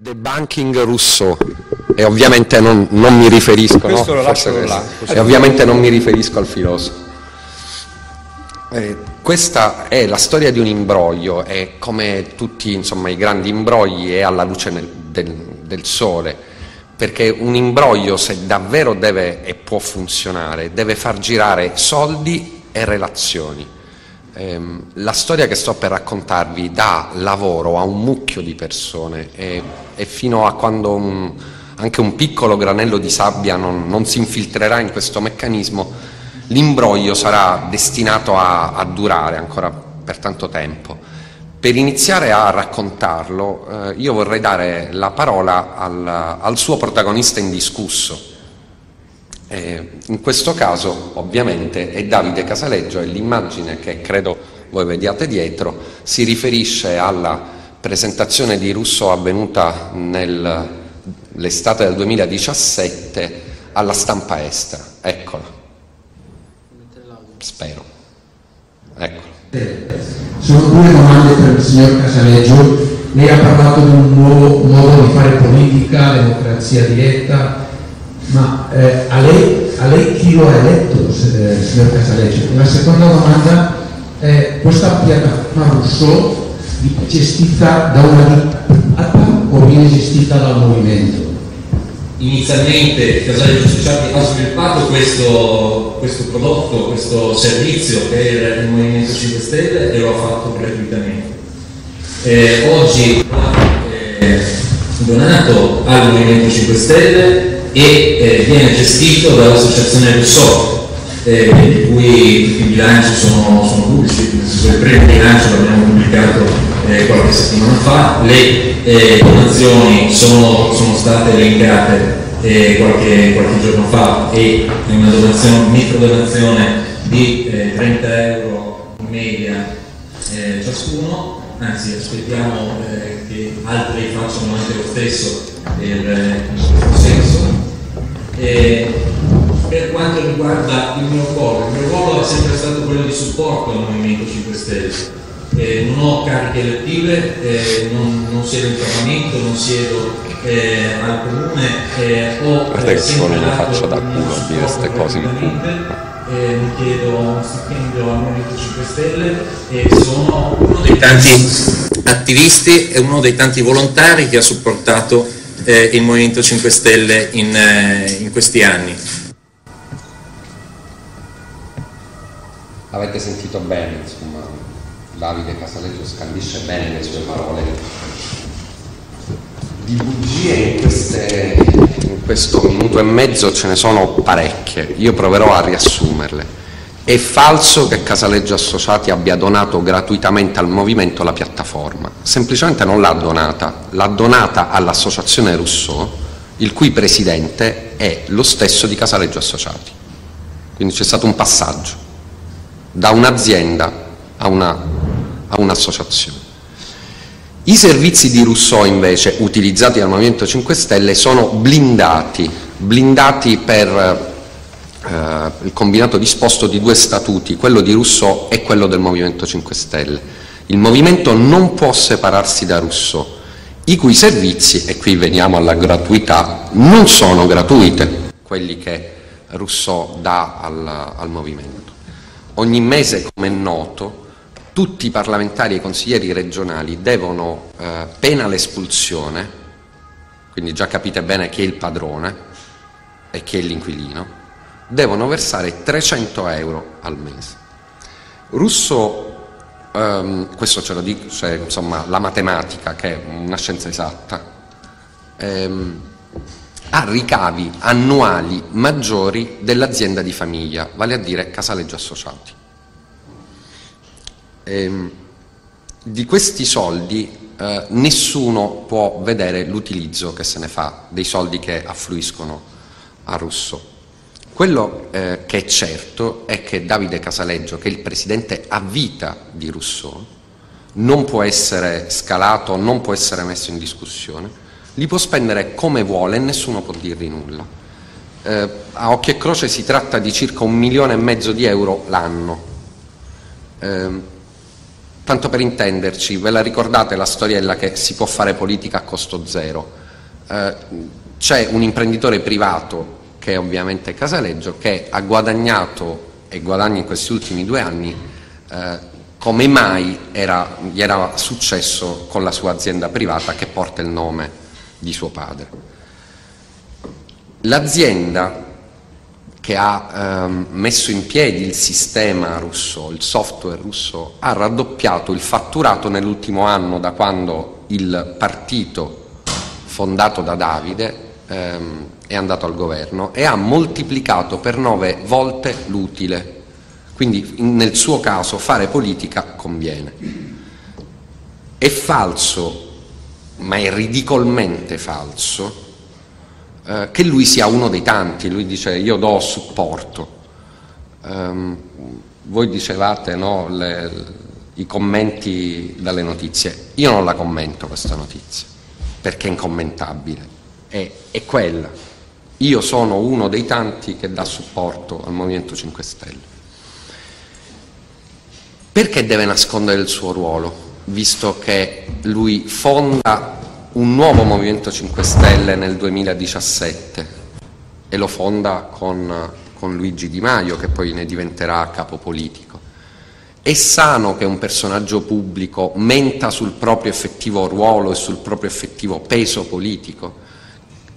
Debunking Rousseau, e ovviamente non mi riferisco, no? E ovviamente non mi riferisco al filosofo. Questa è la storia di un imbroglio, e come tutti, insomma, i grandi imbrogli è alla luce del sole, perché un imbroglio, se davvero deve e può funzionare, deve far girare soldi e relazioni. La storia che sto per raccontarvi dà lavoro a un mucchio di persone, e fino a quando anche un piccolo granello di sabbia non si infiltrerà in questo meccanismo, l'imbroglio sarà destinato a durare ancora per tanto tempo. Per iniziare a raccontarlo, io vorrei dare la parola al suo protagonista indiscusso. In questo caso ovviamente è Davide Casaleggio, e l'immagine che credo voi vediate dietro si riferisce alla presentazione di Rousseau avvenuta nell'estate del 2017 alla stampa estera. Eccola, spero, eccola. Sono due domande per il signor Casaleggio. Lei ha parlato di un nuovo modo di fare politica, democrazia diretta. Ma a lei chi lo ha eletto, signor Casaleggio? La seconda domanda è: questa piattaforma Rousseau gestita da una dittatura o viene gestita dal movimento? Inizialmente Casaleggio Associati ha sviluppato questo prodotto, questo servizio per il Movimento 5 Stelle, e lo ha fatto gratuitamente. Oggi è donato al Movimento 5 Stelle e viene gestito dall'associazione RISOP, di cui i bilanci sono pubblici. Il primo bilancio l'abbiamo pubblicato qualche settimana fa, le donazioni sono state elencate qualche giorno fa, e una microdonazione di 30 euro in media ciascuno. Anzi, aspettiamo che altri facciano anche lo stesso in senso. Per quanto riguarda il mio ruolo è sempre stato quello di supporto al Movimento 5 Stelle. Non ho cariche elettive, non siedo in Parlamento, non siedo al comune, ho sempre dato uno supporto. Mi chiedo un stipendio al Movimento 5 Stelle e sono uno dei tanti attivisti e uno dei tanti volontari che ha supportato il Movimento 5 Stelle in questi anni. Avete sentito bene, insomma, Davide Casaleggio scandisce bene le sue parole. Di bugie in questo minuto e mezzo ce ne sono parecchie, io proverò a riassumerle. È falso che Casaleggio Associati abbia donato gratuitamente al movimento la piattaforma, semplicemente non l'ha donata all'associazione Rousseau, il cui presidente è lo stesso di Casaleggio Associati. Quindi c'è stato un passaggio da un'azienda a un'associazione. I servizi di Rousseau invece, utilizzati dal Movimento 5 Stelle, sono blindati per il combinato disposto di due statuti, quello di Rousseau e quello del Movimento 5 Stelle. Il Movimento non può separarsi da Rousseau, i cui servizi, e qui veniamo alla gratuità, non sono gratuiti, quelli che Rousseau dà al Movimento. Ogni mese, come è noto, tutti i parlamentari e i consiglieri regionali devono, pena l'espulsione, quindi già capite bene chi è il padrone e chi è l'inquilino, devono versare 300 euro al mese. Rousseau, questo ce lo dice, insomma, la matematica, che è una scienza esatta, ha ricavi annuali maggiori dell'azienda di famiglia, vale a dire Casaleggio Associati. Di questi soldi nessuno può vedere l'utilizzo che se ne fa, dei soldi che affluiscono a Rousseau. Quello che è certo è che Davide Casaleggio, che è il presidente a vita di Rousseau, non può essere scalato, non può essere messo in discussione, li può spendere come vuole e nessuno può dirgli nulla. A occhio e croce si tratta di circa 1,5 milioni di euro l'anno. Tanto per intenderci, ve la ricordate la storiella che si può fare politica a costo zero? C'è un imprenditore privato, che è ovviamente Casaleggio, che ha guadagnato e guadagna in questi ultimi 2 anni come mai gli era successo con la sua azienda privata che porta il nome di suo padre. L'azienda che ha messo in piedi il sistema Rousseau, il software Rousseau, ha raddoppiato il fatturato nell'ultimo anno da quando il partito fondato da Davide è andato al governo, e ha moltiplicato per 9 volte l'utile. Quindi nel suo caso fare politica conviene. È falso, ma è ridicolmente falso, che lui sia uno dei tanti. Lui dice: io do supporto. Voi dicevate, no, i commenti dalle notizie. Io non la commento questa notizia, perché è incommentabile. È quella. Io sono uno dei tanti che dà supporto al Movimento 5 Stelle. Perché deve nascondere il suo ruolo, visto che lui fonda un nuovo Movimento 5 Stelle nel 2017 e lo fonda con Luigi Di Maio, che poi ne diventerà capo politico? È sano che un personaggio pubblico menta sul proprio effettivo ruolo e sul proprio effettivo peso politico?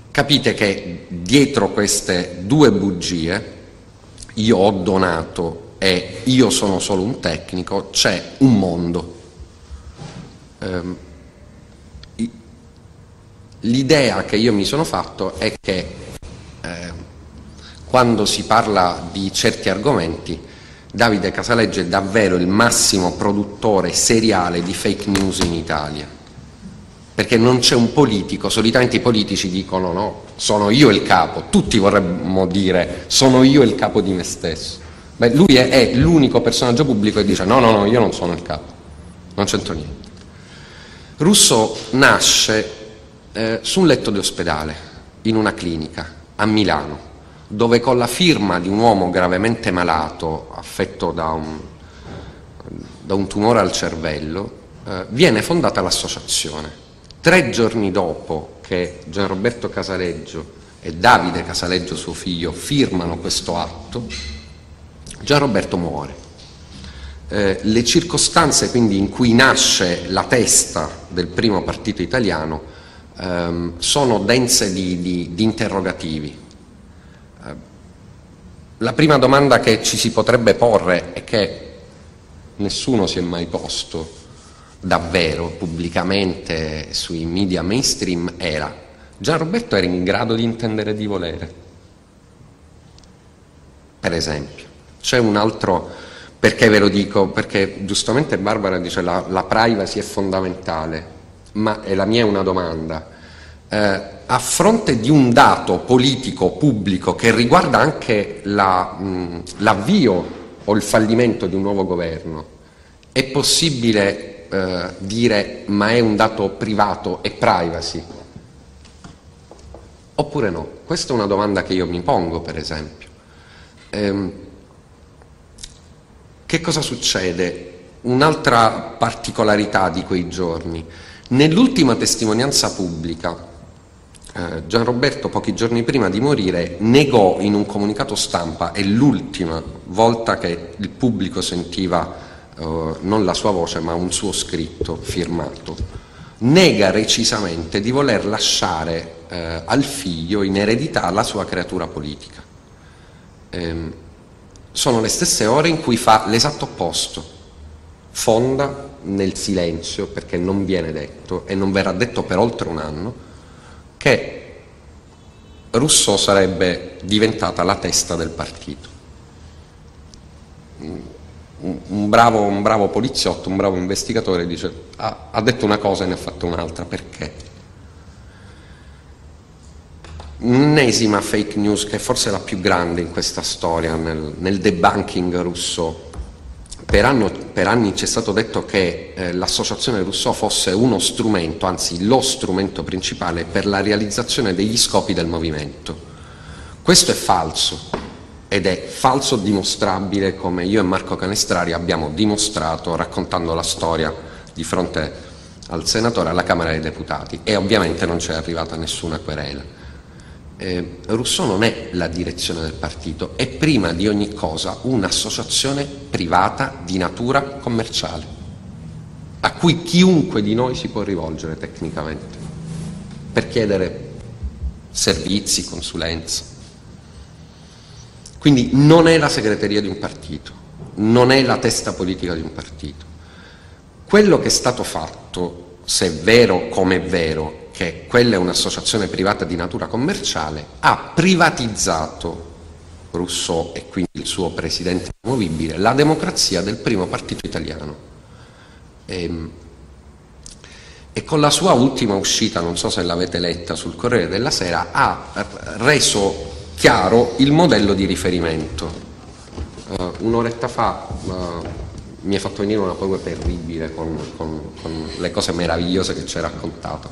Capite che dietro queste 2 bugie, io ho donato e io sono solo un tecnico, c'è un mondo. L'idea che io mi sono fatto è che quando si parla di certi argomenti, Davide Casaleggio è davvero il massimo produttore seriale di fake news in Italia. Perché non c'è un politico, solitamente i politici dicono no, sono io il capo, tutti vorremmo dire sono io il capo di me stesso. Beh, lui è l'unico personaggio pubblico che dice no, io non sono il capo, non c'entro niente. Rousseau nasce su un letto di ospedale, in una clinica a Milano, dove con la firma di un uomo gravemente malato, affetto da un tumore al cervello, viene fondata l'associazione. 3 giorni dopo che Gianroberto Casaleggio e Davide Casaleggio, suo figlio, firmano questo atto, Gianroberto muore. Le circostanze quindi in cui nasce la testa del primo partito italiano sono dense di interrogativi. La prima domanda che ci si potrebbe porre è che nessuno si è mai posto davvero pubblicamente sui media mainstream era: Gianroberto era in grado di intendere, di volere? Per esempio, c'è un altro, perché ve lo dico, perché giustamente Barbara dice la privacy è fondamentale, ma la mia è una domanda. A fronte di un dato politico pubblico che riguarda anche l'avvio o il fallimento di un nuovo governo, è possibile dire ma è un dato privato e privacy oppure no? Questa è una domanda che io mi pongo, per esempio. Che cosa succede? Un'altra particolarità di quei giorni: nell'ultima testimonianza pubblica Gianroberto, pochi giorni prima di morire, negò in un comunicato stampa, è l'ultima volta che il pubblico sentiva non la sua voce ma un suo scritto firmato, nega recisamente di voler lasciare al figlio in eredità la sua creatura politica. Sono le stesse ore in cui fa l'esatto opposto, fonda nel silenzio, perché non viene detto e non verrà detto per oltre un anno, che Rousseau sarebbe diventata la testa del partito. Un bravo poliziotto, un bravo investigatore dice ha detto una cosa e ne ha fatto un'altra. Perché? Un'ennesima fake news, che è forse la più grande in questa storia, nel debunking Rousseau. Per anni ci è stato detto che l'associazione Rousseau fosse uno strumento, anzi lo strumento principale per la realizzazione degli scopi del movimento. Questo è falso. ed è falso dimostrabile, come io e Marco Canestrari abbiamo dimostrato raccontando la storia di fronte al senatore, alla Camera dei Deputati, e ovviamente non c'è arrivata nessuna querela. Rousseau non è la direzione del partito, è prima di ogni cosa un'associazione privata di natura commerciale a cui chiunque di noi si può rivolgere tecnicamente per chiedere servizi, consulenza. Quindi non è la segreteria di un partito, non è la testa politica di un partito. Quello che è stato fatto, se è vero come è vero, che quella è un'associazione privata di natura commerciale, ha privatizzato Rousseau e quindi il suo presidente inamovibile, la democrazia del primo partito italiano. E con la sua ultima uscita, non so se l'avete letta sul Corriere della Sera, ha reso chiaro il modello di riferimento. Un'oretta fa mi ha fatto venire una paura terribile con le cose meravigliose che ci ha raccontato,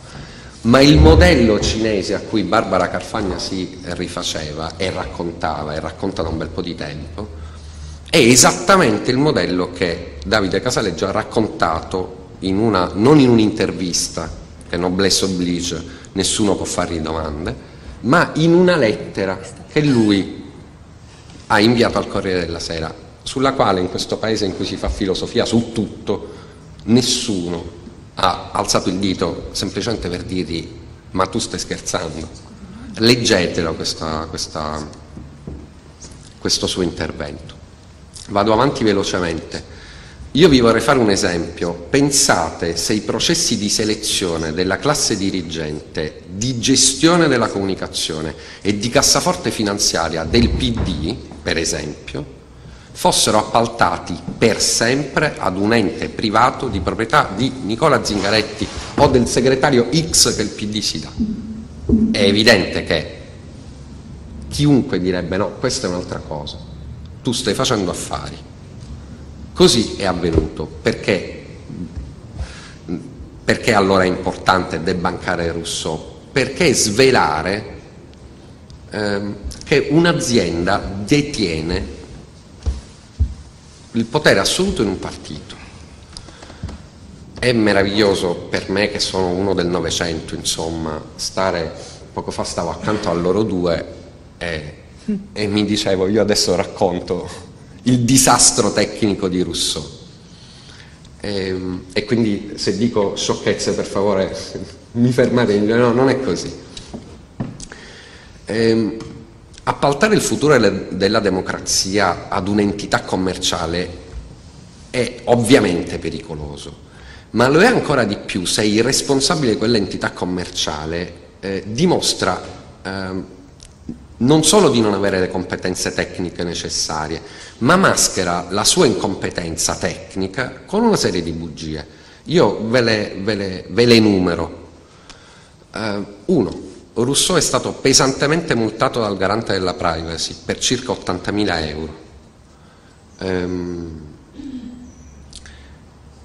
ma il modello cinese a cui Barbara Carfagna si rifaceva e raccontava e racconta da un bel po' di tempo è esattamente il modello che Davide Casaleggio ha raccontato non in un'intervista, che noblesse oblige, nessuno può fargli domande, ma in una lettera che lui ha inviato al Corriere della Sera, sulla quale in questo paese in cui si fa filosofia su tutto, nessuno ha alzato il dito semplicemente per dirgli ma tu stai scherzando. Leggetelo questo suo intervento. Vado avanti velocemente. Io vi vorrei fare un esempio. Pensate se i processi di selezione della classe dirigente, di gestione della comunicazione e di cassaforte finanziaria del PD, per esempio, fossero appaltati per sempre ad un ente privato di proprietà di Nicola Zingaretti o del segretario X che il PD si dà. È evidente che chiunque direbbe no, questa è un'altra cosa, tu stai facendo affari. Così è avvenuto. Perché allora è importante debancare Rousseau? Perché svelare che un'azienda detiene il potere assoluto in un partito. È meraviglioso per me, che sono uno del Novecento, insomma, poco fa stavo accanto a loro due e mi dicevo, io adesso racconto il disastro tecnico di Rousseau, e quindi se dico sciocchezze per favore mi fermate, no, non è così. Appaltare il futuro della democrazia ad un'entità commerciale è ovviamente pericoloso, ma lo è ancora di più se il responsabile di quell'entità commerciale dimostra non solo di non avere le competenze tecniche necessarie, ma maschera la sua incompetenza tecnica con una serie di bugie. Io ve le enumero. 1. Rousseau è stato pesantemente multato dal garante della privacy per circa 80.000 euro.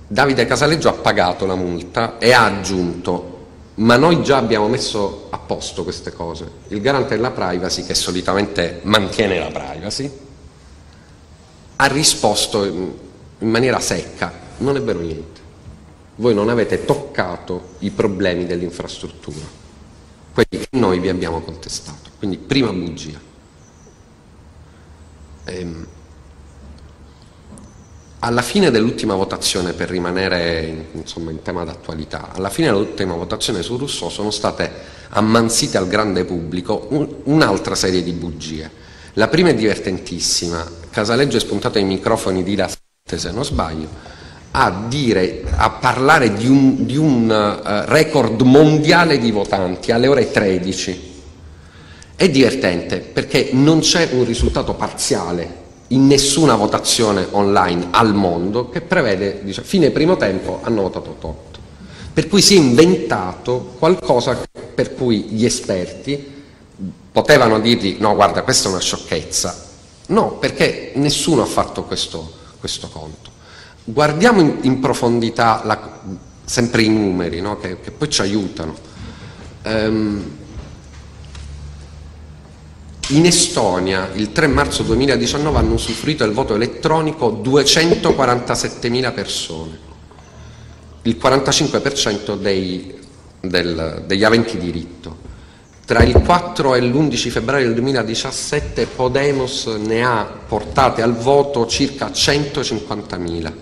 Davide Casaleggio ha pagato la multa e ha aggiunto: ma noi già abbiamo messo a posto queste cose. Il garante della privacy, che solitamente mantiene la privacy, ha risposto in maniera secca: non è vero niente, voi non avete toccato i problemi dell'infrastruttura, quelli che noi vi abbiamo contestato. Quindi prima bugia. Alla fine dell'ultima votazione, per rimanere insomma in tema d'attualità, alla fine dell'ultima votazione su Rousseau sono state ammansite al grande pubblico un'altra serie di bugie. La prima è divertentissima. Casaleggio è spuntato ai microfoni di La Sette, se non sbaglio, a parlare di un record mondiale di votanti alle ore 13. È divertente perché non c'è un risultato parziale in nessuna votazione online al mondo che prevede, dice, fine primo tempo hanno votato 8. Per cui si è inventato qualcosa per cui gli esperti potevano dirgli no, guarda, questa è una sciocchezza. No, perché nessuno ha fatto questo conto. Guardiamo in profondità sempre i numeri, no? che poi ci aiutano. In Estonia il 3 marzo 2019 hanno usufruito del voto elettronico 247.000 persone, il 45% degli aventi diritto. Tra il 4 e l'11 febbraio del 2017 Podemos ne ha portate al voto circa 150.000.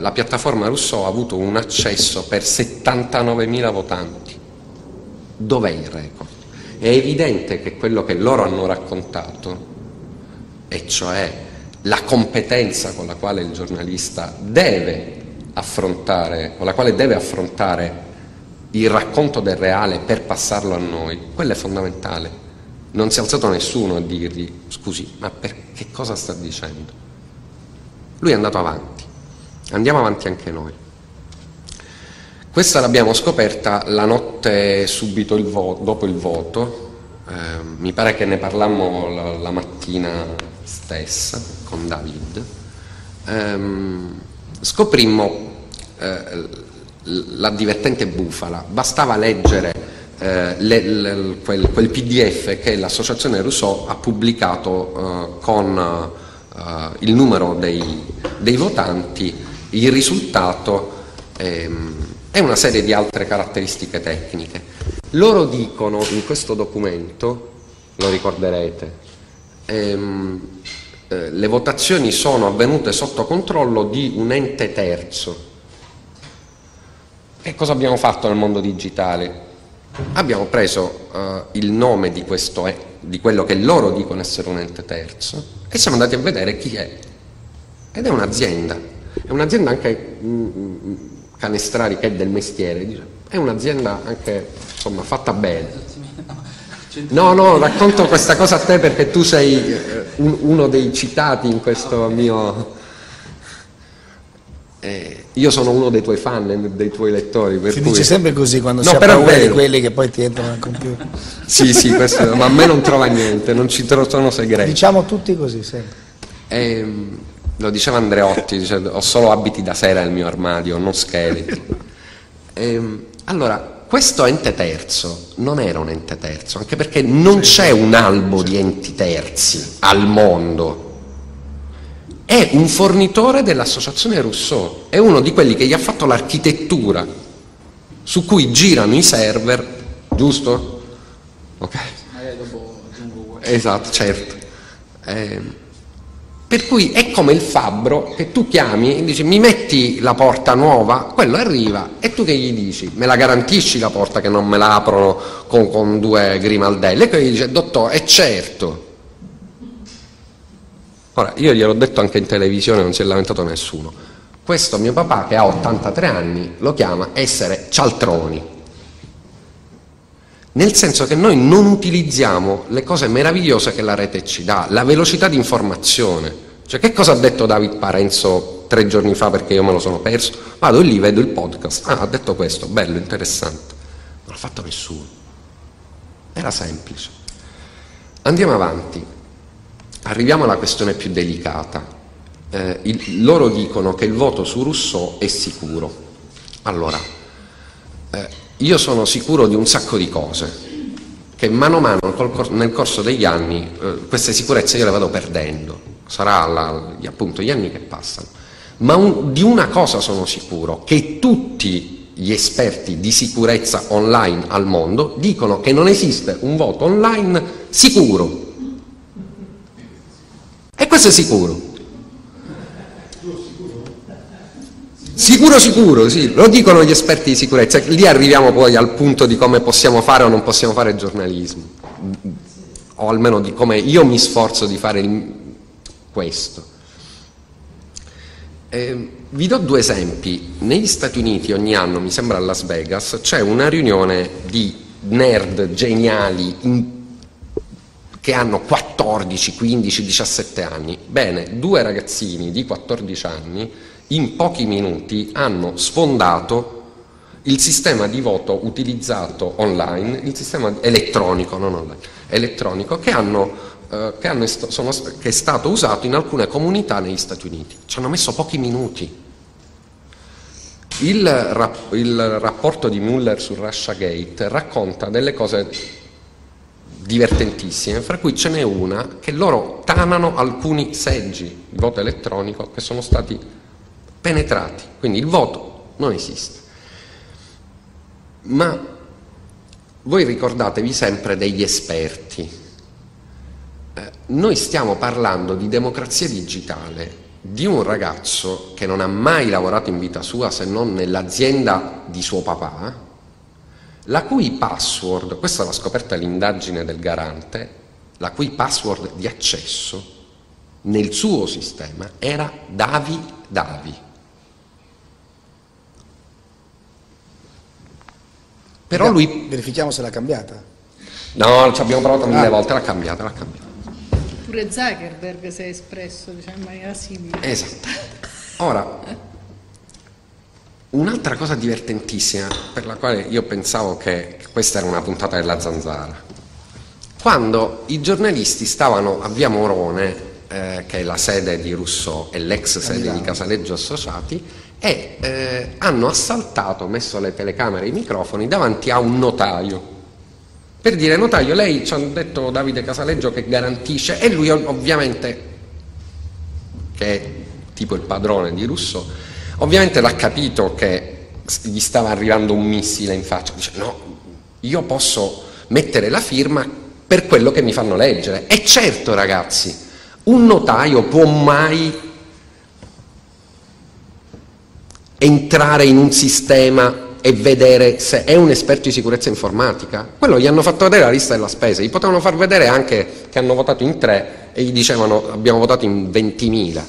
La piattaforma Rousseau ha avuto un accesso per 79.000 votanti. Dov'è il record? È evidente che quello che loro hanno raccontato, e cioè la competenza con la quale il giornalista deve affrontare, il racconto del reale per passarlo a noi, quello è fondamentale. Non si è alzato nessuno a dirgli: scusi, ma per che cosa sta dicendo? Lui è andato avanti, andiamo avanti anche noi. Questa l'abbiamo scoperta la notte subito dopo il voto, mi pare che ne parlammo la mattina stessa con David. Scoprimmo la divertente bufala. Bastava leggere quel PDF che l'associazione Rousseau ha pubblicato con il numero dei votanti, il risultato e una serie di altre caratteristiche tecniche. Loro dicono in questo documento, lo ricorderete, le votazioni sono avvenute sotto controllo di un ente terzo. E cosa abbiamo fatto nel mondo digitale? Abbiamo preso il nome di questo, di quello che loro dicono essere un ente terzo, e siamo andati a vedere chi è. Ed è un'azienda. È un'azienda anche, Canestrari, che è del mestiere, dice, è un'azienda anche, insomma, fatta bene. No, racconto questa cosa a te perché tu sei uno dei citati in questo mio... io sono uno dei tuoi fan e dei tuoi lettori, per si cui... dice sempre così quando si ha paura di quelli che poi ti entrano al computer. sì, questo, ma a me non trova niente, non ci sono segreti, diciamo tutti così sempre. Lo diceva Andreotti, dice, ho solo abiti da sera nel mio armadio, non scheletri. Allora, questo ente terzo non era un ente terzo, anche perché non c'è un albo di enti terzi al mondo. È un fornitore dell'associazione Rousseau, è uno di quelli che gli ha fatto l'architettura su cui girano i server, giusto? Ok. Dopo aggiungo. Esatto, certo. Per cui è come il fabbro che tu chiami e dici: mi metti la porta nuova, quello arriva e tu che gli dici? Me la garantisci la porta che non me la aprono con due grimaldelle? E poi gli dice: dottore, è certo. Ora, io gliel'ho detto anche in televisione, non si è lamentato nessuno. Questo mio papà, che ha 83 anni, lo chiama essere cialtroni. Nel senso che noi non utilizziamo le cose meravigliose che la rete ci dà, la velocità di informazione. Cioè, che cosa ha detto David Parenzo 3 giorni fa perché io me lo sono perso? Vado lì, vedo il podcast. Ah, ha detto questo, bello, interessante. Non l'ha fatto nessuno. Era semplice. Andiamo avanti. Arriviamo alla questione più delicata. Loro dicono che il voto su Rousseau è sicuro. Allora, io sono sicuro di un sacco di cose che mano a mano nel corso degli anni queste sicurezze io le vado perdendo, sarà appunto gli anni che passano, ma di una cosa sono sicuro, che tutti gli esperti di sicurezza online al mondo dicono che non esiste un voto online sicuro. E questo è sicuro. Sicuro, sì, lo dicono gli esperti di sicurezza. Lì arriviamo poi al punto di come possiamo fare o non possiamo fare giornalismo, o almeno di come io mi sforzo di fare questo. Vi do 2 esempi. Negli Stati Uniti ogni anno, mi sembra a Las Vegas, c'è una riunione di nerd geniali che hanno 14, 15, 17 anni. Bene, 2 ragazzini di 14 anni in pochi minuti hanno sfondato il sistema di voto utilizzato online, il sistema elettronico, non online, elettronico, che è stato usato in alcune comunità negli Stati Uniti. Ci hanno messo pochi minuti. Il rapporto di Mueller su Russiagate racconta delle cose divertentissime, fra cui ce n'è una che loro tanano alcuni seggi di voto elettronico che sono stati penetrati, quindi il voto non esiste. Ma voi ricordatevi sempre degli esperti, noi stiamo parlando di democrazia digitale, di un ragazzo che non ha mai lavorato in vita sua se non nell'azienda di suo papà, la cui password, questa l'ha scoperta l'indagine del Garante, la cui password di accesso nel suo sistema era Davi. Però lui... Verifichiamo se l'ha cambiata. No, ci abbiamo provato mille volte, l'ha cambiata. Pure Zuckerberg si è espresso, diciamo, in maniera simile. Esatto. Ora, un'altra cosa divertentissima, per la quale io pensavo che questa era una puntata della Zanzara, quando i giornalisti stavano a Via Morone, che è la sede di Rousseau e l'ex sede di Casaleggio Associati, e hanno assaltato, messo le telecamere e i microfoni davanti a un notaio per dire: notaio, lei ci ha detto Davide Casaleggio che garantisce, e lui ovviamente, che è tipo il padrone di Rousseau, ovviamente l'ha capito che gli stava arrivando un missile in faccia, dice: no, io posso mettere la firma per quello che mi fanno leggere. E certo, ragazzi, un notaio può mai entrare in un sistema e vedere se è un esperto di sicurezza informatica? Quello gli hanno fatto vedere la lista della spesa, gli potevano far vedere anche che hanno votato in 3 e gli dicevano abbiamo votato in 20.000.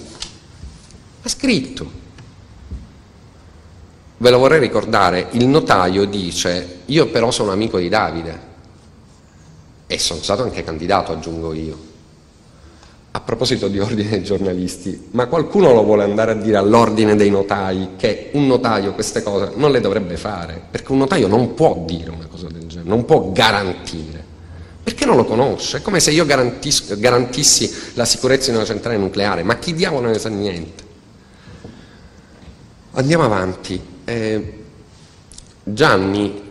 Ha scritto. Ve lo vorrei ricordare, il notaio dice: io però sono amico di Davide e sono stato anche candidato, aggiungo io. A proposito di ordine dei giornalisti, ma qualcuno lo vuole andare a dire all'ordine dei notai che un notaio queste cose non le dovrebbe fare, perché un notaio non può dire una cosa del genere, non può garantire, perché non lo conosce. È come se io garantissi la sicurezza di una centrale nucleare, ma chi diavolo ne sa niente? Andiamo avanti. Gianni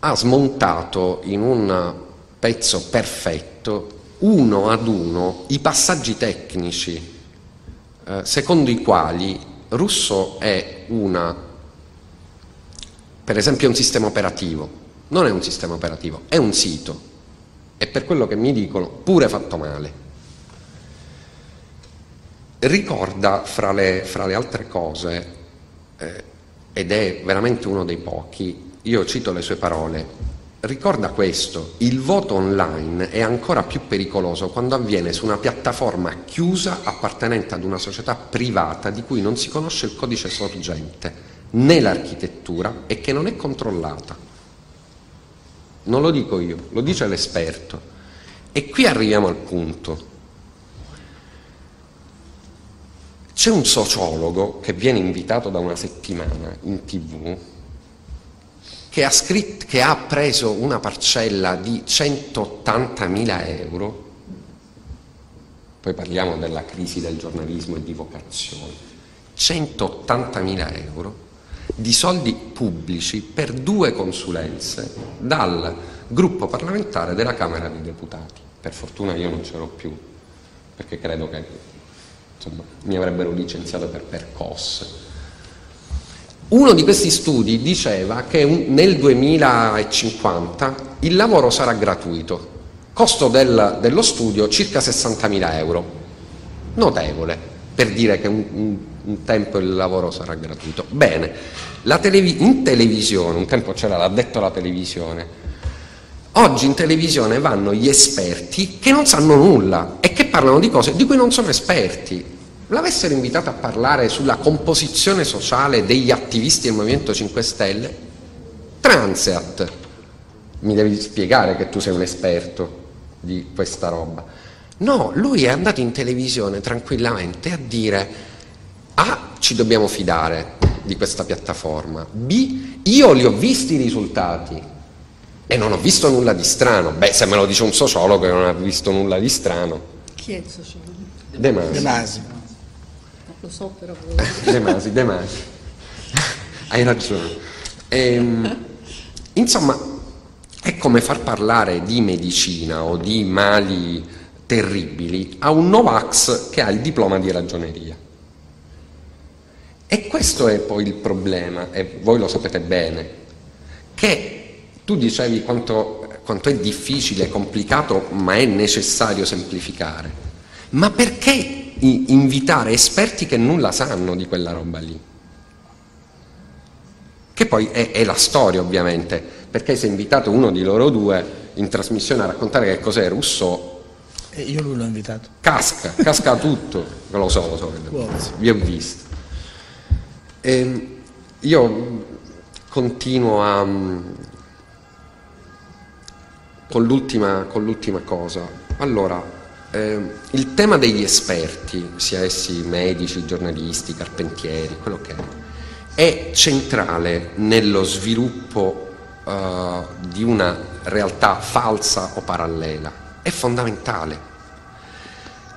ha smontato in un pezzo perfetto uno ad uno i passaggi tecnici secondo i quali Rousseau è per esempio un sistema operativo. Non è un sistema operativo, è un sito, e per quello che mi dicono pure fatto male. Ricorda fra le altre cose, ed è veramente uno dei pochi, io cito le sue parole, ricorda questo: il voto online è ancora più pericoloso quando avviene su una piattaforma chiusa appartenente ad una società privata di cui non si conosce il codice sorgente né l'architettura e che non è controllata. Non lo dico io, lo dice l'esperto. E qui arriviamo al punto. C'è un sociologo che viene invitato da una settimana in TV che ha preso una parcella di 180.000 euro, poi parliamo della crisi del giornalismo e di vocazione, 180.000 euro di soldi pubblici per 2 consulenze dal gruppo parlamentare della Camera dei Deputati. Per fortuna io non c'ero più, perché credo che, insomma, mi avrebbero licenziato per percosse. Uno di questi studi diceva che nel 2050 il lavoro sarà gratuito, costo dello studio circa 60.000 euro, notevole per dire che un tempo il lavoro sarà gratuito. Bene, in televisione, un tempo c'era l'addetto alla televisione, oggi in televisione vanno gli esperti che non sanno nulla e che parlano di cose di cui non sono esperti. L'avessero invitato a parlare sulla composizione sociale degli attivisti del Movimento 5 Stelle, Transeat, mi devi spiegare che tu sei un esperto di questa roba. No, lui è andato in televisione tranquillamente a dire: A, ci dobbiamo fidare di questa piattaforma, B, io li ho visti i risultati e non ho visto nulla di strano. Beh, se me lo dice un sociologo che non ha visto nulla di strano. Chi è il sociologo? De Masi. De Masi. Lo so, però... De Masi. Hai ragione. Insomma, È come far parlare di medicina o di mali terribili a un Novax che ha il diploma di ragioneria. E questo è poi il problema, e voi lo sapete bene, che tu dicevi quanto è difficile, complicato, ma è necessario semplificare. Ma perché invitare esperti che nulla sanno di quella roba lì? Che poi è la storia, ovviamente, perché se invitate uno di loro due in trasmissione a raccontare che cos'è Rousseau, io lui l'ho invitato. Casca tutto, lo so, vi ho visto. Io continuo con l'ultima cosa. Allora, il tema degli esperti, sia essi medici, giornalisti, carpentieri, quello che è centrale nello sviluppo di una realtà falsa o parallela. È fondamentale.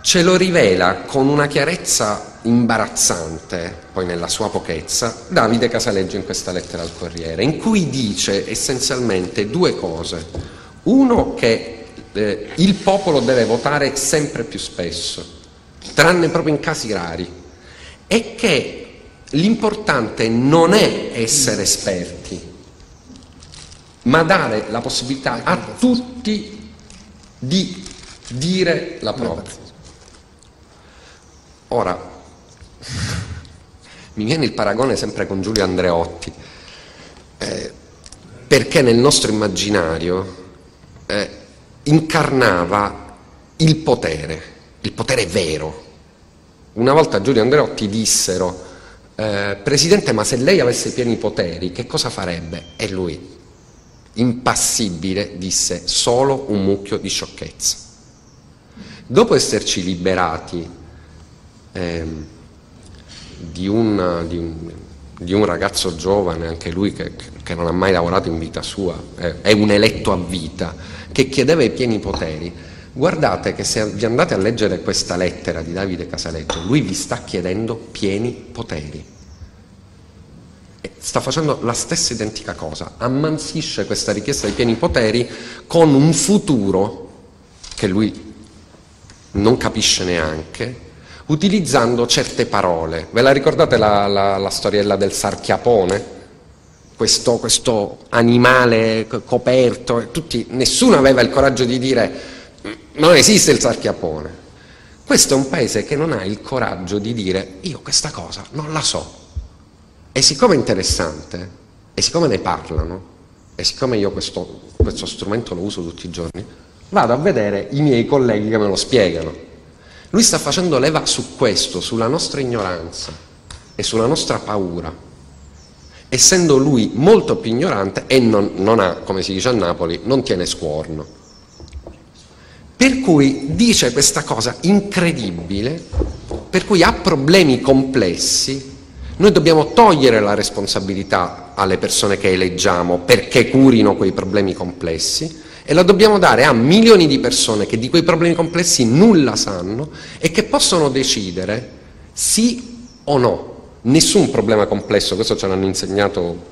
Ce lo rivela con una chiarezza imbarazzante, poi nella sua pochezza, Davide Casaleggio in questa lettera al Corriere, in cui dice essenzialmente due cose. Uno, che il popolo deve votare sempre più spesso, tranne proprio in casi rari, e che l'importante non è essere esperti, ma dare la possibilità a tutti di dire la propria. Ora, mi viene il paragone sempre con Giulio Andreotti, perché nel nostro immaginario incarnava il potere vero. Una volta Giulio Andreotti dissero, Presidente, ma se lei avesse pieni poteri, che cosa farebbe? E lui, impassibile, disse, solo un mucchio di sciocchezza. Dopo esserci liberati di un ragazzo giovane, anche lui che non ha mai lavorato in vita sua, è un eletto a vita, che chiedeva i pieni poteri. Guardate che se vi andate a leggere questa lettera di Davide Casaleggio, lui vi sta chiedendo pieni poteri e sta facendo la stessa identica cosa, ammansisce questa richiesta di pieni poteri con un futuro che lui non capisce neanche, utilizzando certe parole. Ve la ricordate la storiella del Sarchiapone? Questo animale coperto, nessuno aveva il coraggio di dire non esiste il Sarchiapone. Questo è un paese che non ha il coraggio di dire io questa cosa non la so. E siccome è interessante, e siccome ne parlano, e siccome io questo strumento lo uso tutti i giorni, vado a vedere i miei colleghi che me lo spiegano. Lui sta facendo leva su questo, sulla nostra ignoranza e sulla nostra paura, essendo lui molto più ignorante e non ha, come si dice a Napoli, non tiene scuorno. Per cui dice questa cosa incredibile, per cui ha problemi complessi, noi dobbiamo togliere la responsabilità alle persone che eleggiamo perché curino quei problemi complessi, e la dobbiamo dare a milioni di persone che di quei problemi complessi nulla sanno e che possono decidere sì o no. Nessun problema complesso, questo ce l'hanno insegnato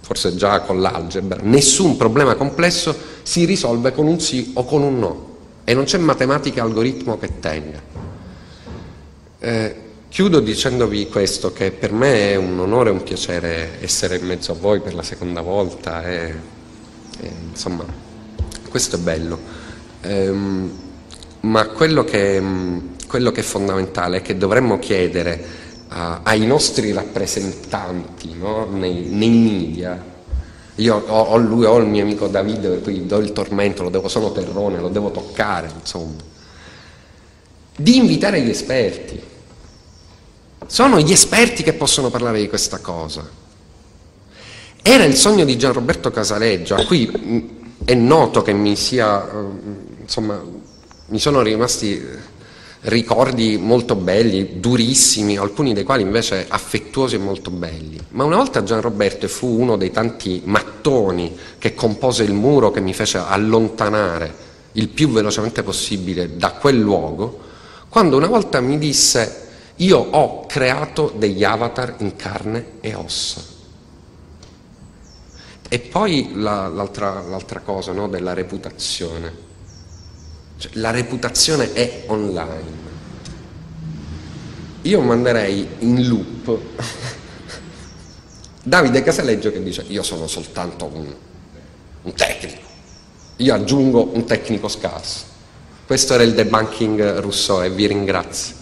forse già con l'algebra, nessun problema complesso si risolve con un sì o con un no, e non c'è matematica algoritmo che tenga. Chiudo dicendovi questo, che per me è un onore e un piacere essere in mezzo a voi per la seconda volta e insomma... Questo è bello, ma quello che è fondamentale è che dovremmo chiedere ai nostri rappresentanti, no? nei media. Io ho il mio amico Davide, per cui do il tormento, sono terrone, lo devo toccare, insomma. Di invitare gli esperti. Sono gli esperti che possono parlare di questa cosa. Era il sogno di Gianroberto Casaleggio, a cui... È noto che mi sono rimasti ricordi molto belli, durissimi, alcuni dei quali invece affettuosi e molto belli. Ma una volta Gianroberto fu uno dei tanti mattoni che compose il muro che mi fece allontanare il più velocemente possibile da quel luogo, quando una volta mi disse «Io ho creato degli avatar in carne e ossa». E poi l'altra cosa, no, della reputazione, cioè, la reputazione è online. Io manderei in loop Davide Casaleggio che dice: io sono soltanto un tecnico, io aggiungo un tecnico scarso. Questo era il debunking Rousseau e vi ringrazio.